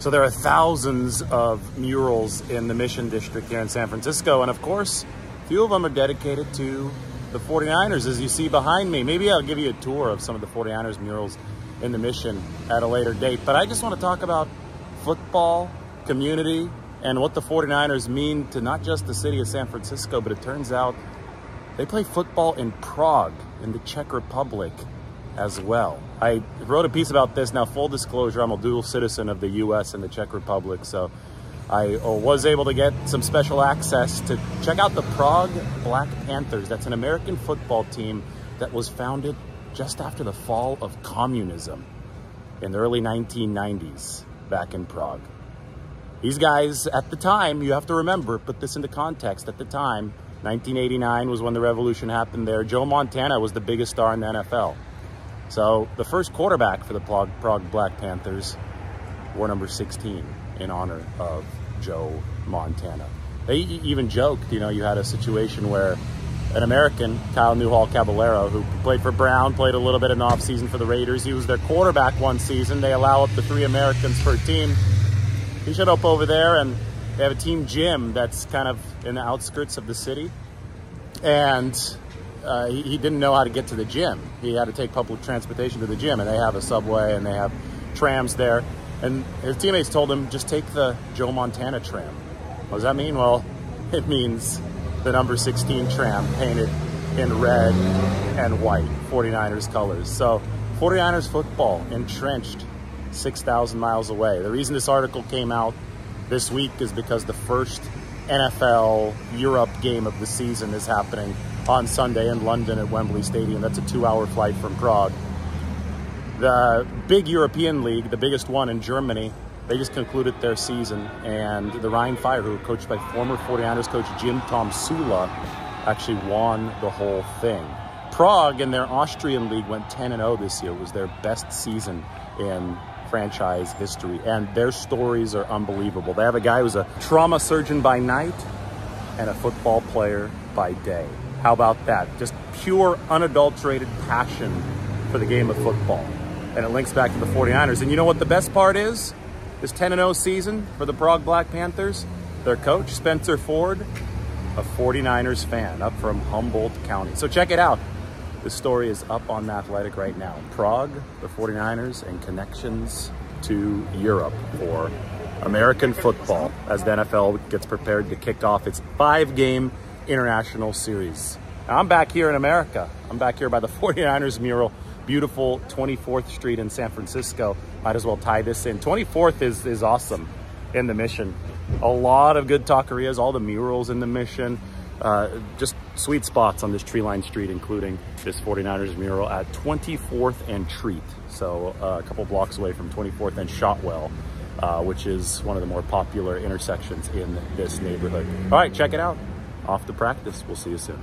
So there are thousands of murals in the Mission District here in San Francisco. And of course, a few of them are dedicated to the 49ers, as you see behind me. Maybe I'll give you a tour of some of the 49ers murals in the Mission at a later date. But I just want to talk about football, community, and what the 49ers mean to not just the city of San Francisco, but it turns out they play football in Prague, in the Czech Republic as well. I wrote a piece about this. Now, full disclosure, I'm a dual citizen of the US and the Czech Republic, so I was able to get some special access to check out the Prague Black Panthers. That's an American football team that was founded just after the fall of communism in the early 1990s back in Prague. These guys, at the time, you have to remember, put this into context, at the time, 1989 was when the revolution happened there. Joe Montana was the biggest star in the NFL. So the first quarterback for the Prague Black Panthers wore number 16 in honor of Joe Montana. They even joked, you know, you had a situation where an American, Kyle Newhall Caballero, who played for Brown, played a little bit in the offseason for the Raiders. He was their quarterback one season. They allow up to 3 Americans per team. He showed up over there, and they have a team gym that's kind of in the outskirts of the city. And he didn't know how to get to the gym. He had to take public transportation to the gym, and they have a subway and they have trams there. And his teammates told him, just take the Joe Montana tram. What does that mean? Well, it means the number 16 tram painted in red and white, 49ers colors. So 49ers football entrenched 6,000 miles away. The reason this article came out this week is because the first NFL Europe game of the season is happening on Sunday in London at Wembley Stadium. That's a 2-hour flight from Prague. The big European league, the biggest one in Germany, they just concluded their season, and the Rhein Fire, who were coached by former 49ers coach Jim Tomsula, actually won the whole thing. Prague in their Austrian league went 10-0 this year. It was their best season in franchise history, and their stories are unbelievable. They have a guy who's a trauma surgeon by night and a football player by day. How about that? Just pure, unadulterated passion for the game of football. And it links back to the 49ers. And you know what the best part is? This 10-0 season for the Prague Black Panthers, their coach, Spencer Ford, a 49ers fan up from Humboldt County. So check it out. This story is up on The Athletic right now. Prague, the 49ers, and connections to Europe for American football as the NFL gets prepared to kick off its 5-game international series. Now, I'm back here in America. I'm back here by the 49ers mural. Beautiful 24th Street in San Francisco. Might as well tie this in. 24th is awesome in the Mission. A lot of good taquerias, all the murals in the Mission. Just sweet spots on this tree-lined street, including this 49ers mural at 24th and Treat. So a couple blocks away from 24th and Shotwell, which is one of the more popular intersections in this neighborhood. All right, check it out. Off to practice. We'll see you soon.